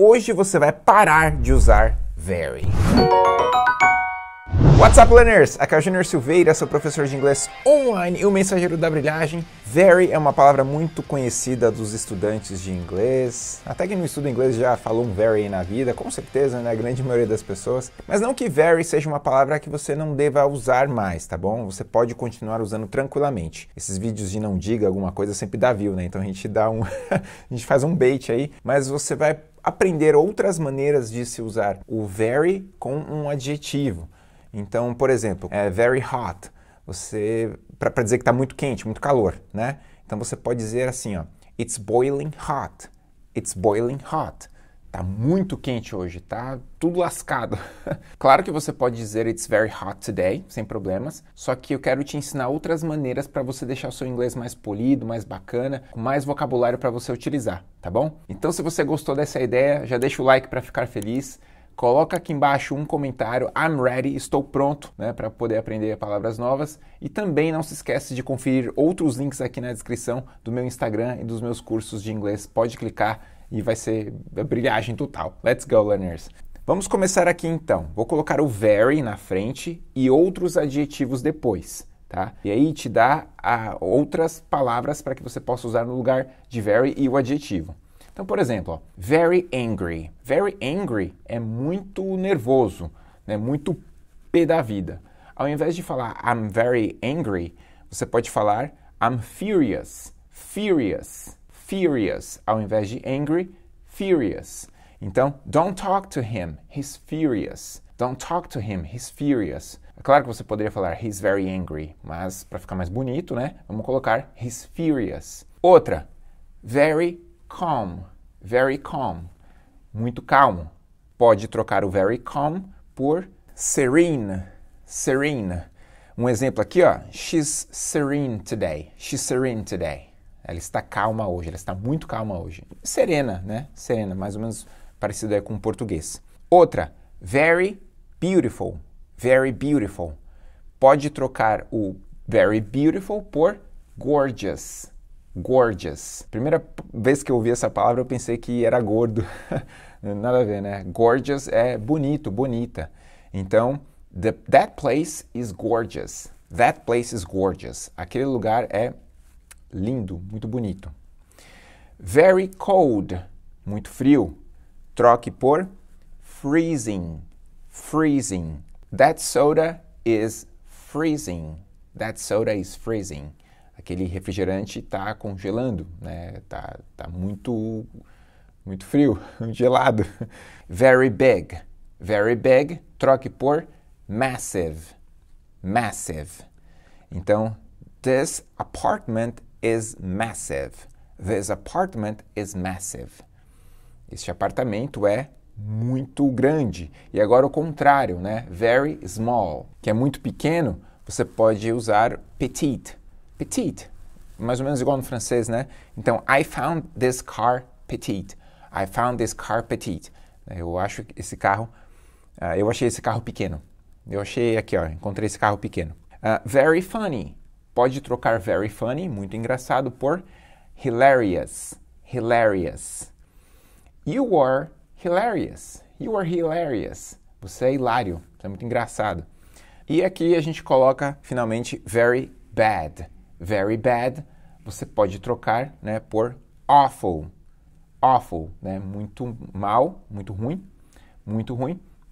hoje você vai parar de usar very. What's up, learners? Aqui é o Junior Silveira, sou professor de inglês online e o mensageiro da brilhagem. Very é uma palavra muito conhecida dos estudantes de inglês. Até quem não estuda inglês já falou um very na vida, com certeza, né? A grande maioria das pessoas. Mas não que very seja uma palavra que você não deva usar mais, tá bom? Você pode continuar usando tranquilamente. Esses vídeos de não diga alguma coisa sempre dá view, né? Então a gente dá um... a gente faz um bait aí, mas você vai aprender outras maneiras de se usar o very com um adjetivo. Então, por exemplo, é very hot, você para dizer que está muito quente, muito calor, né? Então você pode dizer assim, ó, it's boiling hot, tá muito quente hoje, tá tudo lascado. Claro que você pode dizer it's very hot today, sem problemas, só que eu quero te ensinar outras maneiras para você deixar o seu inglês mais polido, mais bacana, com mais vocabulário para você utilizar, tá bom? Então se você gostou dessa ideia, já deixa o like para ficar feliz. Coloca aqui embaixo um comentário, I'm ready, estou pronto, né, para poder aprender palavras novas. E também não se esquece de conferir outros links aqui na descrição do meu Instagram e dos meus cursos de inglês. Pode clicar e vai ser brilhagem total. Let's go, learners! Vamos começar aqui então. Vou colocar o very na frente e outros adjetivos depois, tá? E aí te dá outras palavras para que você possa usar no lugar de very e o adjetivo. Então, por exemplo, ó, very angry. Very angry é muito nervoso, né? Muito pé da vida. Ao invés de falar I'm very angry, você pode falar I'm furious, furious, furious. Ao invés de angry, furious. Então, don't talk to him, he's furious. Don't talk to him, he's furious. É claro que você poderia falar he's very angry, mas para ficar mais bonito, né? Vamos colocar he's furious. Outra, very calm, very calm, muito calmo. Pode trocar o very calm por serene, serene. Um exemplo aqui, ó, she's serene today, she's serene today. Ela está calma hoje, ela está muito calma hoje. Serena, né? Serena, mais ou menos parecido aí com o português. Outra, very beautiful, very beautiful. Pode trocar o very beautiful por gorgeous. Gorgeous. Primeira vez que eu ouvi essa palavra eu pensei que era gordo. Nada a ver, né? Gorgeous é bonito, bonita. Então, that place is gorgeous. That place is gorgeous. Aquele lugar é lindo, muito bonito. Very cold. Muito frio. Troque por freezing. Freezing. That soda is freezing. That soda is freezing. Aquele refrigerante está congelando, né? Tá muito frio, gelado. Very big. Very big. Troque por massive. Massive. Então, this apartment is massive. This apartment is massive. Este apartamento é muito grande. E agora o contrário, né? Very small, que é muito pequeno, você pode usar petit. Petite, mais ou menos igual no francês, né? Então, I found this car petite. I found this car petite. Eu achei esse carro pequeno. Eu achei aqui, ó, encontrei esse carro pequeno. Very funny. Pode trocar very funny, muito engraçado, por hilarious. Hilarious. You are hilarious. You are hilarious. Você é hilário. Você é muito engraçado. E aqui a gente coloca, finalmente, very bad. Very bad, você pode trocar, né, por awful, awful, né, muito mal, muito ruim,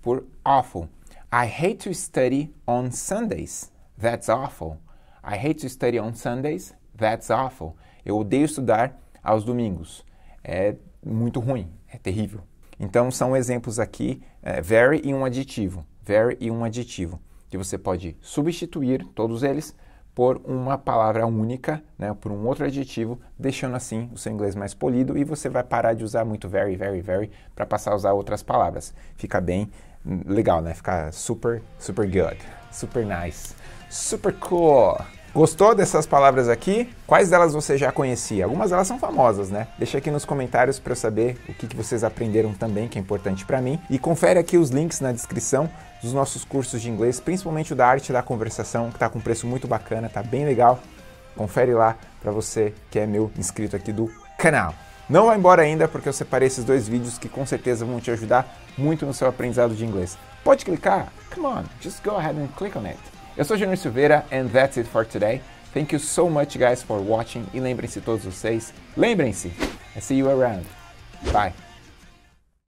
por awful. I hate to study on Sundays, that's awful. I hate to study on Sundays, that's awful. Eu odeio estudar aos domingos, é muito ruim, é terrível. Então são exemplos aqui, very e um adjetivo, very e um adjetivo, que você pode substituir todos eles por uma palavra única, né, por um outro adjetivo, deixando assim o seu inglês mais polido e você vai parar de usar muito very, very, very para passar a usar outras palavras. Fica bem legal, né? Fica super, super good, super nice, super cool. Gostou dessas palavras aqui? Quais delas você já conhecia? Algumas delas são famosas, né? Deixa aqui nos comentários para eu saber o que vocês aprenderam também, que é importante para mim. E confere aqui os links na descrição dos nossos cursos de inglês, principalmente o da arte da conversação, que tá com um preço muito bacana, tá bem legal. Confere lá para você que é meu inscrito aqui do canal. Não vai embora ainda, porque eu separei esses dois vídeos que com certeza vão te ajudar muito no seu aprendizado de inglês. Pode clicar? Come on, just go ahead and click on it. Eu sou Junior Silveira and that's it for today. Thank you so much guys for watching e lembrem-se todos vocês, lembrem-se, I see you around. Bye.